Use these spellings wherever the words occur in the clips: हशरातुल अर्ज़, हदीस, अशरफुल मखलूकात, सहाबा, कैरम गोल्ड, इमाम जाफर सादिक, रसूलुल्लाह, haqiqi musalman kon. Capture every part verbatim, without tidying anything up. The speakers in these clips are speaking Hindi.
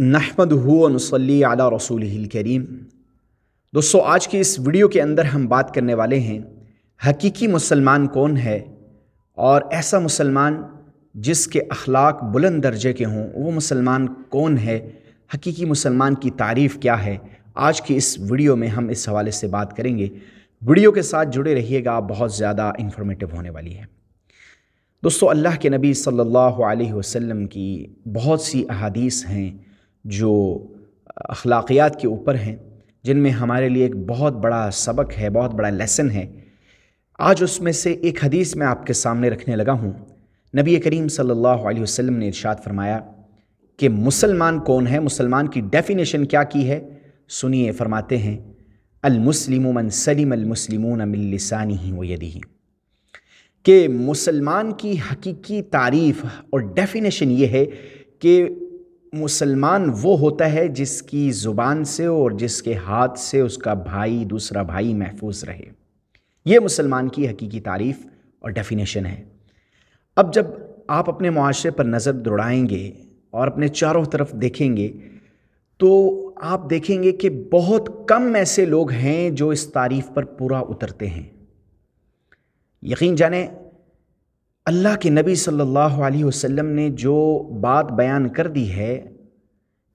नहमदुहु व नुसल्ली अला रसूलिहिल करीम। दोस्तों, आज के इस वीडियो के अंदर हम बात करने वाले हैं हकीकी मुसलमान कौन है, और ऐसा मुसलमान जिसके अखलाक बुलंद दर्जे के हों वो मुसलमान कौन है, हकीकी मुसलमान की तारीफ़ क्या है। आज की इस वीडियो में हम इस हवाले से बात करेंगे। वीडियो के साथ जुड़े रहिएगा, बहुत ज़्यादा इन्फॉर्मेटिव होने वाली है। दोस्तों, अल्लाह के नबी सल्लल्लाहु अलैहि वसल्लम की बहुत सी अहादीस हैं जो अखलाकियात के ऊपर हैं, जिनमें हमारे लिए एक बहुत बड़ा सबक है, बहुत बड़ा लेसन है। आज उसमें से एक हदीस मैं आपके सामने रखने लगा हूँ। नबी करीम सल्लल्लाहु अलैहि वसल्लम ने इरशाद फरमाया कि मुसलमान कौन है, मुसलमान की डेफिनेशन क्या की है, सुनिए। फरमाते हैं, अल-मुस्लिमु मन सलिम अल-मुस्लिमून मिन लिसानिही व यदिही, कि मुसलमान की हकीकी तारीफ़ और डेफिनेशन ये है कि मुसलमान वो होता है जिसकी ज़ुबान से और जिसके हाथ से उसका भाई, दूसरा भाई महफूज रहे। ये मुसलमान की हकीकी तारीफ़ और डेफिनेशन है। अब जब आप अपने मुआशरे पर नज़र दौड़ाएंगे और अपने चारों तरफ देखेंगे तो आप देखेंगे कि बहुत कम ऐसे लोग हैं जो इस तारीफ़ पर पूरा उतरते हैं। यकीन जाने, अल्लाह के नबी सल्लल्लाहु अलैहि वसल्लम ने जो बात बयान कर दी है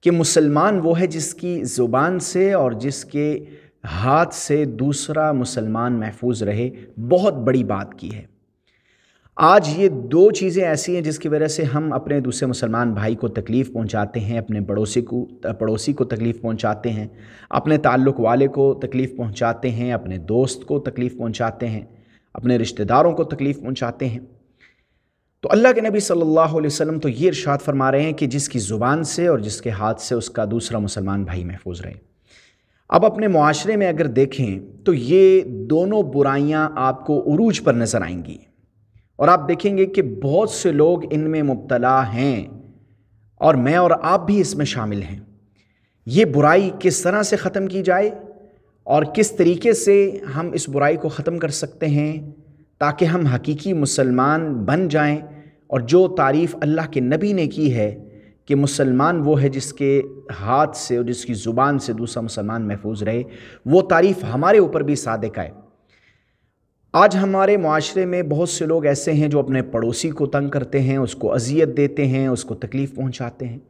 कि मुसलमान वो है जिसकी ज़ुबान से और जिसके हाथ से दूसरा मुसलमान महफूज रहे, बहुत बड़ी बात की है। आज ये दो चीज़ें ऐसी हैं जिसकी वजह से हम अपने दूसरे मुसलमान भाई को तकलीफ़ पहुंचाते हैं, अपने पड़ोसी को पड़ोसी को तकलीफ़ पहुंचाते हैं, अपने ताल्लुक़ वाले को तकलीफ़ पहुंचाते हैं, अपने दोस्त को तकलीफ़ पहुंचाते हैं, अपने रिश्तेदारों को तकलीफ़ पहुंचाते हैं। तो अल्लाह के नबी सल्लल्लाहु अलैहि वसल्लम तो ये इरशाद फरमा रहे हैं कि जिसकी ज़ुबान से और जिसके हाथ से उसका दूसरा मुसलमान भाई महफूज रहे। अब अपने मुआशरे में अगर देखें तो ये दोनों बुराइयाँ आपको उरूज पर नज़र आएंगी, और आप देखेंगे कि बहुत से लोग इनमें मुब्तला हैं, और मैं और आप भी इसमें शामिल हैं। ये बुराई किस तरह से ख़त्म की जाए और किस तरीके से हम इस बुराई को ख़त्म कर सकते हैं ताकि हम हकीकी मुसलमान बन जाएं, और जो तारीफ़ अल्लाह के नबी ने की है कि मुसलमान वो है जिसके हाथ से और जिसकी ज़ुबान से दूसरा मुसलमान महफूज रहे, वो तारीफ़ हमारे ऊपर भी सादिक आए। आज हमारे मुआशरे में बहुत से लोग ऐसे हैं जो अपने पड़ोसी को तंग करते हैं, उसको अजियत देते हैं, उसको तकलीफ़ पहुँचाते हैं।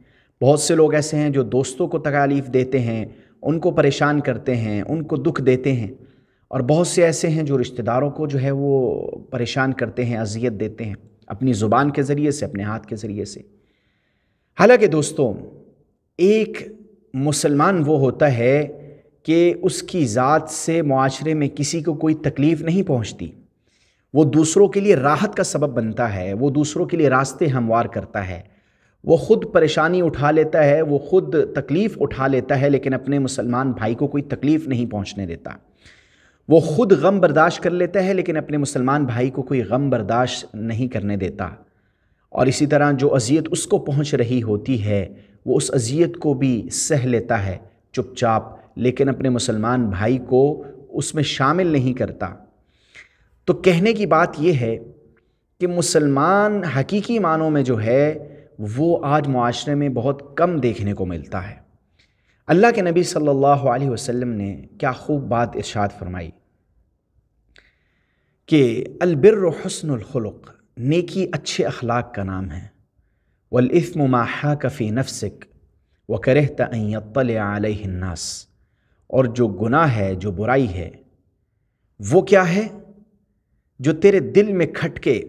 बहुत से लोग ऐसे हैं जो दोस्तों को तकलीफ़ देते हैं, उनको परेशान करते हैं, उनको दुख देते हैं, और बहुत से ऐसे हैं जो रिश्तेदारों को जो है वो परेशान करते हैं, अजियत देते हैं, अपनी ज़ुबान के ज़रिए से, अपने हाथ के ज़रिए से। हालांकि दोस्तों, एक मुसलमान वो होता है कि उसकी ज़ात से मुआशरे में किसी को कोई तकलीफ़ नहीं पहुंचती, वो दूसरों के लिए राहत का सबब बनता है, वो दूसरों के लिए रास्ते हमवार करता है, वो ख़ुद परेशानी उठा लेता है, वो ख़ुद तकलीफ़ उठा लेता है, लेकिन अपने मुसलमान भाई को कोई तकलीफ़ नहीं पहुंचने देता। वो ख़ुद गम बर्दाश्त कर लेता है, लेकिन अपने मुसलमान भाई को कोई गम बर्दाश्त नहीं करने देता। और इसी तरह जो अजियत उसको पहुंच रही होती है वो उस अजियत को भी सह लेता है चुपचाप, लेकिन अपने मुसलमान भाई को उसमें शामिल नहीं करता। तो कहने की बात यह है कि मुसलमान हकीकी मानों में जो है वो आज मुआशरे में बहुत कम देखने को मिलता है। अल्लाह के नबी सल्लल्लाहु अलैहि वसल्लम ने क्या खूब बात इरशाद फरमाई कि अल-बिर्रु हुस्नुल खुलुक, नेकी अच्छे अखलाक का नाम है, वल इस्मु मा हाका फी नफ्सिक व करहता अन यत्तलिअ अलैहि नास, और जो गुनाह है, जो बुराई है, वो क्या है, जो तेरे दिल में खटके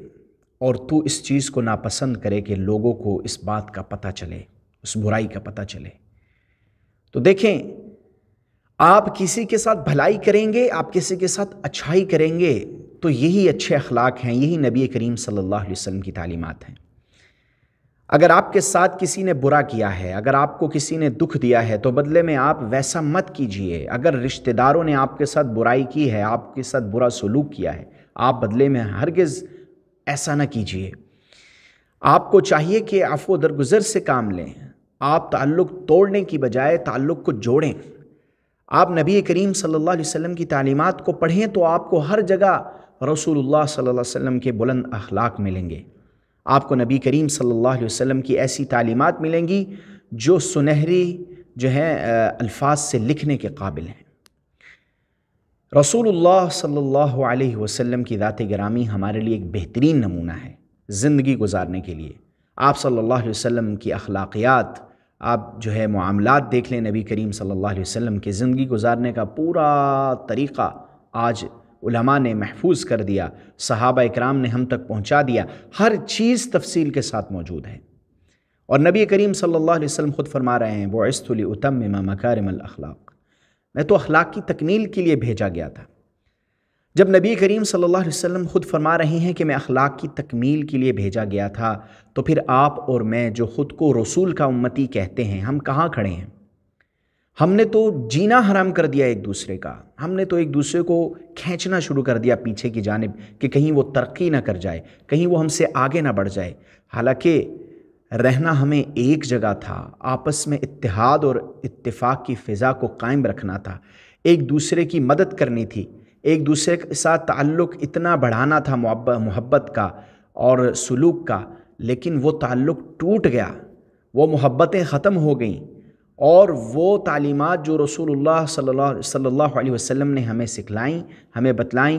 और तू इस चीज़ को नापसंद करे कि लोगों को इस बात का पता चले, उस बुराई का पता चले। तो देखें, आप किसी के साथ भलाई करेंगे, आप किसी के साथ अच्छाई करेंगे, तो यही अच्छे अखलाक हैं, यही नबी करीम सल्लल्लाहु अलैहि वसल्लम की तालीमात हैं। अगर आपके साथ किसी ने बुरा किया है, अगर आपको किसी ने दुख दिया है, तो बदले में आप वैसा मत कीजिए। अगर रिश्तेदारों ने आपके साथ बुराई की है, आपके साथ बुरा सलूक किया है, आप बदले में हरगिज़ ऐसा ना कीजिए। आपको चाहिए कि अफ़ो दरगुजर से काम लें, आप ताल्लुक़ तोड़ने की बजाय ताल्लुक़ को जोड़ें। आप नबी करीम सल्लल्लाहु अलैहि वसल्लम की तालीमात को पढ़ें तो आपको हर जगह रसूलुल्लाह सल्लल्लाहु अलैहि वसल्लम के बुलंद अखलाक मिलेंगे, आपको नबी करीम सल्लल्लाहु अलैहि वसल्लम की ऐसी तालीमात मिलेंगी जो सुनहरी जो हैं अल्फाज से लिखने के काबिल हैं। रसूलुल्लाह सल्लल्लाहु अलैहि वसल्लम की ज़ात गिरामी हमारे लिए एक बेहतरीन नमूना है ज़िंदगी गुजारने के लिए। आप सल्लल्लाहु अलैहि वसल्लम की अखलाकियात, आप जो है मामलात देख लें, नबी करीम सल्लल्लाहु अलैहि वसल्लम के ज़िंदगी गुजारने का पूरा तरीक़ा आज उलमा ने महफूज कर दिया, सहाबा इकराम ने हम तक पहुँचा दिया। हर चीज़ तफसील के साथ मौजूद है। और नबी करीम सल्लल्लाहु अलैहि वसल्लम ख़ुद फरमा रहे हैं, बुइस्तु लिउतम्मिमा मकारिमल अखलाक, मैं तो अखलाक की तकमील के लिए भेजा गया था। जब नबी करीम सल्लल्लाहु अलैहि वसल्लम ख़ुद फरमा रहे हैं कि मैं अखलाक की तकमील के लिए भेजा गया था, तो फिर आप और मैं जो ख़ुद को रसूल का उम्मती कहते हैं, हम कहाँ खड़े हैं? हमने तो जीना हराम कर दिया एक दूसरे का, हमने तो एक दूसरे को खींचना शुरू कर दिया पीछे की जानिब कि कहीं वो तरक्की ना कर जाए, कहीं वो हमसे आगे ना बढ़ जाए। हालाँकि रहना हमें एक जगह था, आपस में इत्तेहाद और इत्तेफाक की फ़िज़ा को कायम रखना था, एक दूसरे की मदद करनी थी, एक दूसरे के साथ ताल्लुक़ इतना बढ़ाना था मोहब्बत का और सुलूक का। लेकिन वो ताल्लुक़ टूट गया, वो मोहब्बतें ख़त्म हो गईं और वो तालीमात जो रसूलुल्लाह सल्लल्लाहु अलैहि वसल्लम ने हमें सिखलाईं, हमें बतलाईं,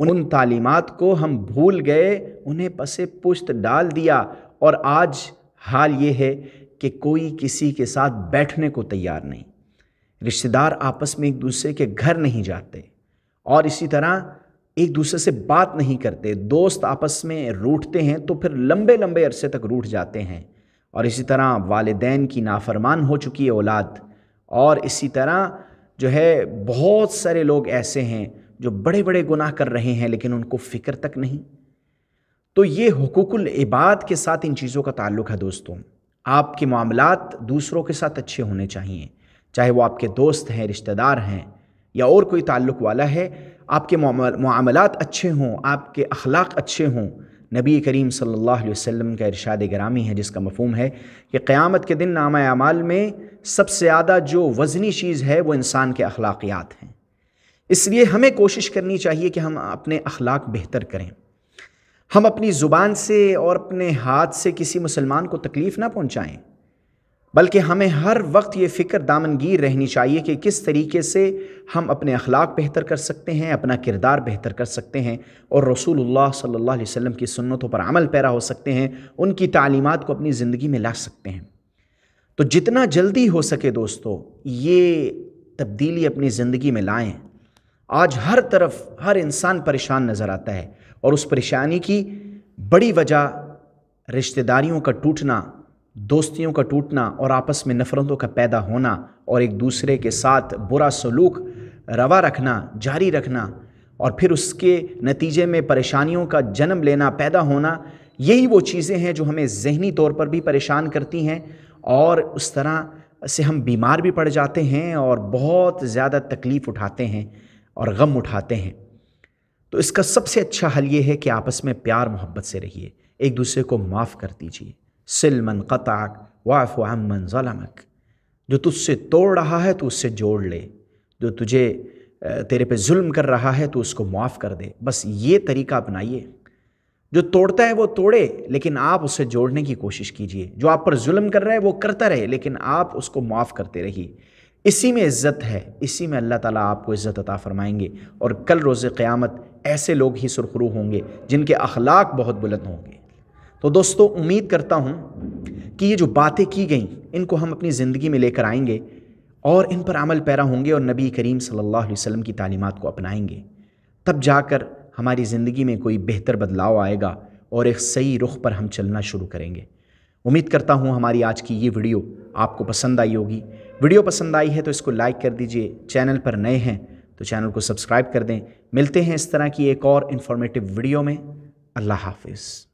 उन तालीमात को हम भूल गए, उन्हें पसे पुश्त डाल दिया। और आज हाल ये है कि कोई किसी के साथ बैठने को तैयार नहीं, रिश्तेदार आपस में एक दूसरे के घर नहीं जाते और इसी तरह एक दूसरे से बात नहीं करते, दोस्त आपस में रूठते हैं तो फिर लंबे लंबे अरसे तक रूठ जाते हैं। और इसी तरह वालिदैन की नाफरमान हो चुकी है औलाद। और इसी तरह जो है बहुत सारे लोग ऐसे हैं जो बड़े बड़े गुनाह कर रहे हैं लेकिन उनको फ़िक्र तक नहीं। तो ये हुकूकुल इबाद के साथ इन चीज़ों का ताल्लुक़ है। दोस्तों, आपके मामलात दूसरों के साथ अच्छे होने चाहिए, चाहे वो आपके दोस्त हैं, रिश्तेदार हैं या और कोई ताल्लुक़ वाला है। आपके मामलात अच्छे हों, आपके अखलाक अच्छे हों। नबी करीम सल्लल्लाहु अलैहि वसल्लम का इरशाद गिरामी है जिसका मफ़हूम है कि क़यामत के दिन नामा आमाल में सबसे ज़्यादा जो वज़नी चीज़ है वो इंसान के अखलाकियात हैं। इसलिए हमें कोशिश करनी चाहिए कि हम अपने अखलाक बेहतर करें, हम अपनी ज़ुबान से और अपने हाथ से किसी मुसलमान को तकलीफ़ ना पहुँचाएँ, बल्कि हमें हर वक्त ये फ़िक्र दामनगीर रहनी चाहिए कि किस तरीके से हम अपने अखलाक बेहतर कर सकते हैं, अपना किरदार बेहतर कर सकते हैं और रसूलुल्लाह सल्लल्लाहु अलैहि वसल्लम की सुन्नतों पर अमल पैरा हो सकते हैं, उनकी तालीमात को अपनी ज़िंदगी में ला सकते हैं। तो जितना जल्दी हो सके दोस्तों, ये तब्दीली अपनी ज़िंदगी में लाएँ। आज हर तरफ हर इंसान परेशान नज़र आता है और उस परेशानी की बड़ी वजह रिश्तेदारियों का टूटना, दोस्तियों का टूटना और आपस में नफ़रतों का पैदा होना और एक दूसरे के साथ बुरा सलूक रवा रखना, जारी रखना और फिर उसके नतीजे में परेशानियों का जन्म लेना, पैदा होना। यही वो चीज़ें हैं जो हमें ज़हनी तौर पर भी परेशान करती हैं और उस तरह से हम बीमार भी पड़ जाते हैं और बहुत ज़्यादा तकलीफ़ उठाते हैं और गम उठाते हैं। तो इसका सबसे अच्छा हल ये है कि आपस में प्यार मोहब्बत से रहिए, एक दूसरे को माफ़ कर दीजिए। सिल मन क़ताक वाफ़ु अम्मन ज़लमक, जो तुझसे तोड़ रहा है तो उससे जोड़ ले, जो तुझे तेरे पे जुल्म कर रहा है तो उसको माफ़ कर दे। बस ये तरीका अपनाइए। जो तोड़ता है वो तोड़े लेकिन आप उससे जोड़ने की कोशिश कीजिए, जो आप पर जुल्म कर रहा है वो करता रहे लेकिन आप उसको माफ़ करते रहिए। इसी में इज़्ज़त है, इसी में अल्लाह ताला आपको इज़्ज़त अता फ़रमाएंगे और कल रोज़ क़यामत ऐसे लोग ही सुरखरू होंगे जिनके अखलाक बहुत बुलंद होंगे। तो दोस्तों, उम्मीद करता हूँ कि ये जो बातें की गई इनको हम अपनी ज़िंदगी में लेकर आएंगे और इन पर अमल पैरा होंगे और नबी करीम सल्लल्लाहु अलैहि वसल्लम की तालीमात को अपनाएंगे। तब जाकर हमारी ज़िंदगी में कोई बेहतर बदलाव आएगा और एक सही रुख पर हम चलना शुरू करेंगे। उम्मीद करता हूँ हमारी आज की ये वीडियो आपको पसंद आई होगी। वीडियो पसंद आई है तो इसको लाइक कर दीजिए, चैनल पर नए हैं तो चैनल को सब्सक्राइब कर दें। मिलते हैं इस तरह की एक और इन्फॉर्मेटिव वीडियो में। अल्लाह हाफिज़।